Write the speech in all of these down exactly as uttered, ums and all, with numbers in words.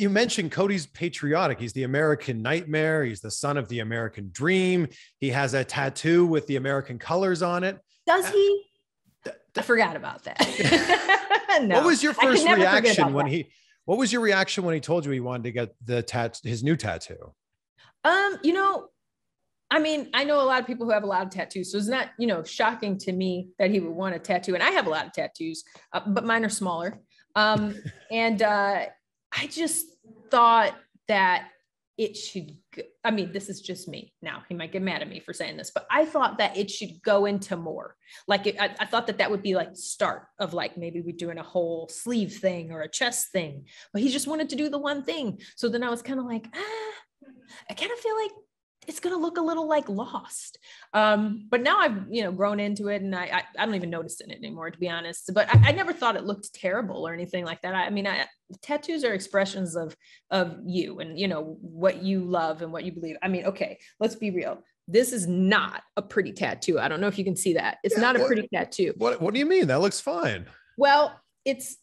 You mentioned Cody's patriotic. He's the American nightmare. He's the son of the American dream. He has a tattoo with the American colors on it. Does he? I forgot about that. No. What was your first reaction when that. he, what was your reaction when he told you he wanted to get the tat, his new tattoo? Um, you know, I mean, I know a lot of people who have a lot of tattoos, so it's not, you know, shocking to me that he would want a tattoo. And I have a lot of tattoos, uh, but mine are smaller. Um, and uh, I just thought that it should, go, I mean, this is just me now. He might get mad at me for saying this, but I thought that it should go into more. Like, it, I, I thought that that would be like start of like, maybe we're doing a whole sleeve thing or a chest thing, but he just wanted to do the one thing. So then I was kind of like, ah, I kind of feel like it's going to look a little like Lost. Um, but now I've, you know, grown into it and I, I, I don't even notice it anymore, to be honest, but I, I never thought it looked terrible or anything like that. I, I mean, I, tattoos are expressions of, of you and, you know, what you love and what you believe. I mean, okay, let's be real. This is not a pretty tattoo. I don't know if you can see that. It's yeah, not what, a pretty tattoo. What, what do you mean? That looks fine. Well, it's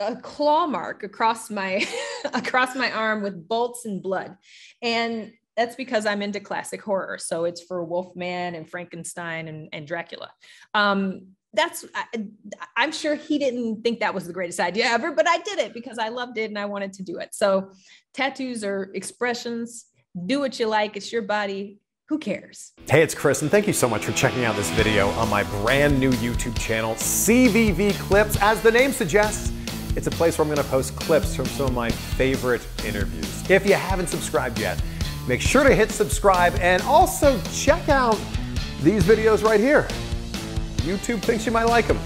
a claw mark across my, across my arm with bolts and blood. And that's because I'm into classic horror. So it's for Wolfman and Frankenstein and, and Dracula. Um, that's, I, I'm sure he didn't think that was the greatest idea ever, but I did it because I loved it and I wanted to do it. So tattoos are expressions. Do what you like. It's your body. Who cares? Hey, it's Chris, and thank you so much for checking out this video on my brand new YouTube channel, C V V Clips. As the name suggests, it's a place where I'm going to post clips from some of my favorite interviews. If you haven't subscribed yet, make sure to hit subscribe and also check out these videos right here. YouTube thinks you might like them.